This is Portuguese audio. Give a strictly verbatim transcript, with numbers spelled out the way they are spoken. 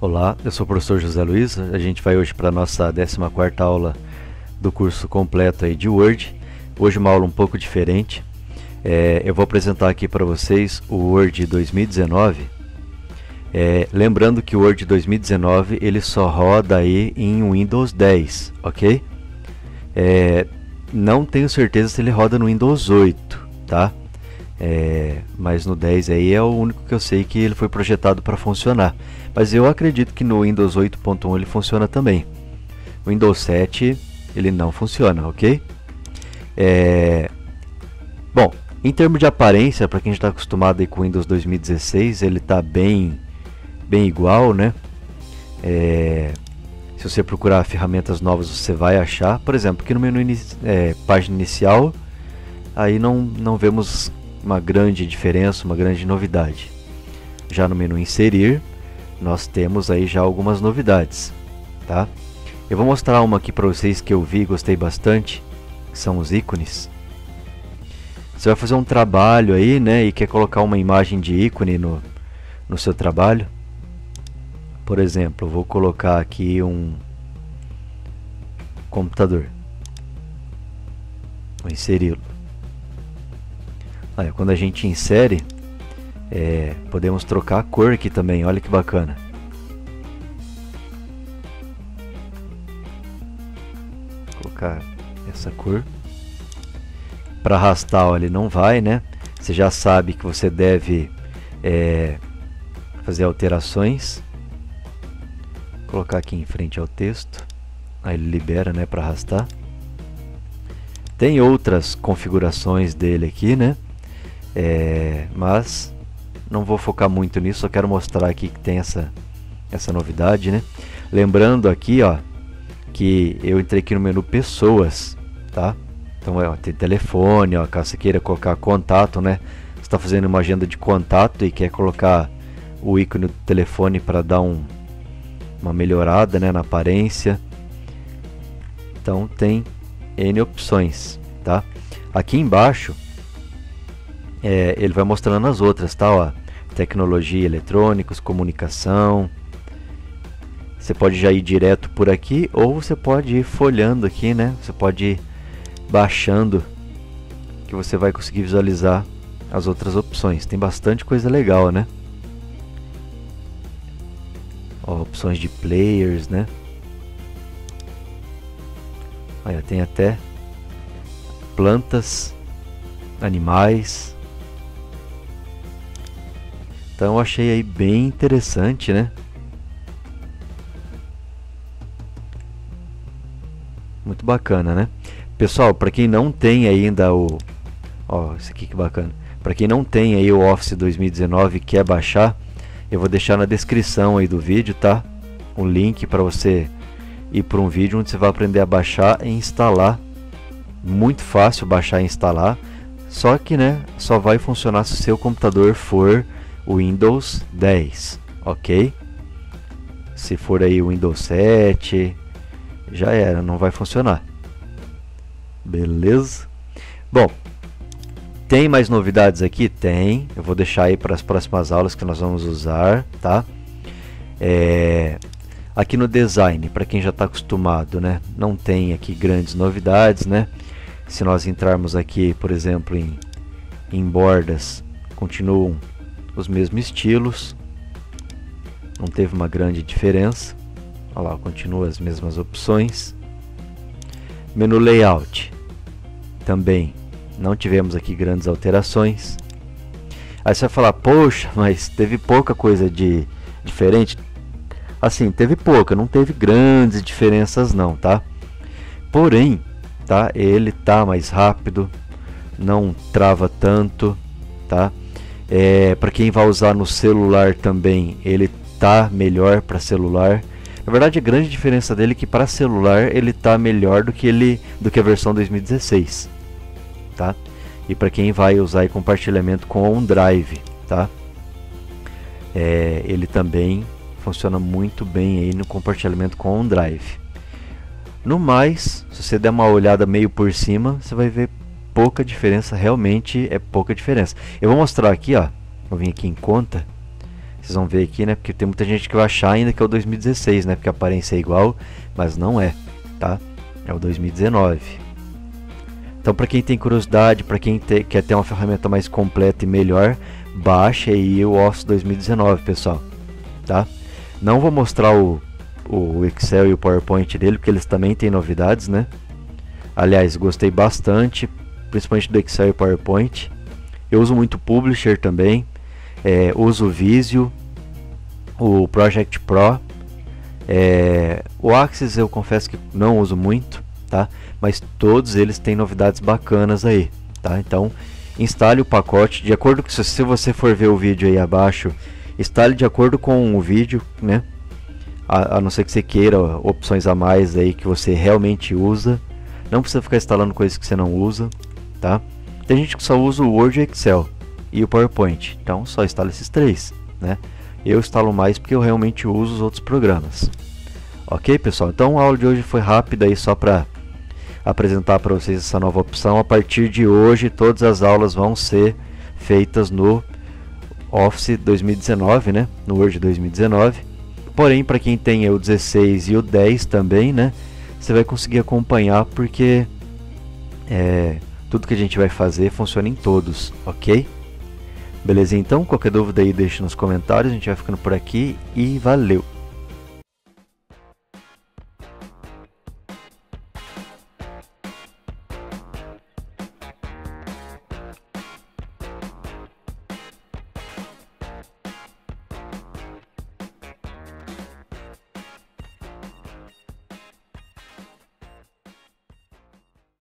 Olá, eu sou o professor José Luiz. A gente vai hoje para a nossa décima quarta aula do curso completo aí de Word. Hoje uma aula um pouco diferente. É, eu vou apresentar aqui para vocês o Word dois mil e dezenove. É, lembrando que o Word dois mil e dezenove ele só roda aí em Windows dez, ok? É, não tenho certeza se ele roda no Windows oito, tá? É, mas no dez aí é o único que eu sei que ele foi projetado para funcionar. Mas eu acredito que no Windows oito ponto um ele funciona também. O Windows sete ele não funciona, ok? É, bom, em termos de aparência, para quem já está acostumado aí com o Windows dois mil e dezesseis, ele está bem... bem igual, né? É, se você procurar ferramentas novas você vai achar, por exemplo, aqui no menu inici é, página inicial, aí não, não vemos uma grande diferença, uma grande novidade. Já no menu inserir, nós temos aí já algumas novidades, tá? Eu vou mostrar uma aqui para vocês que eu vi e gostei bastante, que são os ícones. Você vai fazer um trabalho aí, né, e quer colocar uma imagem de ícone no, no seu trabalho. Por exemplo, vou colocar aqui um computador. Vou inseri-lo. Aí, quando a gente insere, é, podemos trocar a cor aqui também. Olha que bacana. Vou colocar essa cor. Para arrastar, olha, não vai, né? Você já sabe que você deve é, fazer alterações. Colocar aqui em frente ao texto, aí ele libera, né, para arrastar. Tem outras configurações dele aqui, né, é, mas não vou focar muito nisso, só quero mostrar aqui que tem essa, essa novidade, né. Lembrando aqui, ó, que eu entrei aqui no menu pessoas, tá, então ó, tem telefone, ó, caso você queira colocar contato, né, você está fazendo uma agenda de contato e quer colocar o ícone do telefone para dar um uma melhorada, né, na aparência. Então tem N opções, tá? Aqui embaixo é, ele vai mostrando as outras, tá? Ó, tecnologia, eletrônicos, comunicação. Você pode já ir direto por aqui ou você pode ir folheando aqui, né? Você pode ir baixando que você vai conseguir visualizar as outras opções. Tem bastante coisa legal, né? Ó, opções de players, né? Olha, tem até plantas, animais. Então eu achei aí bem interessante, né? Muito bacana, né? Pessoal, para quem não tem ainda o... Ó, esse aqui que bacana. Para quem não tem aí o Office dois mil e dezenove e quer baixar, eu vou deixar na descrição aí do vídeo, tá? Um link para você ir para um vídeo onde você vai aprender a baixar e instalar. Muito fácil baixar e instalar. Só que, né, só vai funcionar se o seu computador for o Windows dez, ok? Se for aí o Windows sete, já era, não vai funcionar. Beleza? Bom, tem mais novidades aqui? Tem. Eu vou deixar aí para as próximas aulas que nós vamos usar, tá? É, aqui no design, para quem já está acostumado, né? Não tem aqui grandes novidades, né? Se nós entrarmos aqui, por exemplo, em, em bordas, continuam os mesmos estilos. Não teve uma grande diferença. Olha lá, continuam as mesmas opções. Menu layout. Também. Não tivemos aqui grandes alterações. Aí você vai falar, poxa, mas teve pouca coisa de diferente. Assim, teve pouca, não teve grandes diferenças não, tá? Porém, tá? Ele tá mais rápido, não trava tanto, tá? É, para quem vai usar no celular também, ele tá melhor para celular. Na verdade, a grande diferença dele é que para celular ele tá melhor do que ele do que a versão dois mil e dezesseis. Tá? E para quem vai usar compartilhamento com o OneDrive, tá? É, ele também funciona muito bem aí no compartilhamento com o OneDrive. No mais, se você der uma olhada meio por cima, você vai ver pouca diferença, realmente é pouca diferença. Eu vou mostrar aqui, ó, eu vim aqui em conta, vocês vão ver aqui, né, porque tem muita gente que vai achar ainda que é o dois mil e dezesseis, né, porque a aparência é igual, mas não é, tá? É o dois mil e dezenove. Então, para quem tem curiosidade, para quem te, quer ter uma ferramenta mais completa e melhor, baixa aí o Office dois mil e dezenove, pessoal, tá? Não vou mostrar o, o Excel e o PowerPoint dele, porque eles também têm novidades, né? Aliás, gostei bastante, principalmente do Excel e PowerPoint. Eu uso muito o Publisher também, é, uso o Visio, o Project Pro, é, o Access eu confesso que não uso muito, tá? Mas todos eles têm novidades bacanas aí, tá? Então instale o pacote de acordo com, se você for ver o vídeo aí abaixo, instale de acordo com o vídeo, né? A, a não ser que você queira opções a mais aí que você realmente usa. Não precisa ficar instalando coisas que você não usa, tá? Tem gente que só usa o Word, o Excel e o PowerPoint, então só instala esses três, né? Eu instalo mais porque eu realmente uso os outros programas. Ok, pessoal? Então a aula de hoje foi rápida aí, só para apresentar para vocês essa nova opção. A partir de hoje, todas as aulas vão ser feitas no Office dois mil e dezenove, né? No Word dois mil e dezenove. Porém, para quem tem o dezesseis e o dez também, né, você vai conseguir acompanhar, porque é, tudo que a gente vai fazer funciona em todos, ok? Beleza, então, qualquer dúvida aí deixa nos comentários, a gente vai ficando por aqui e valeu!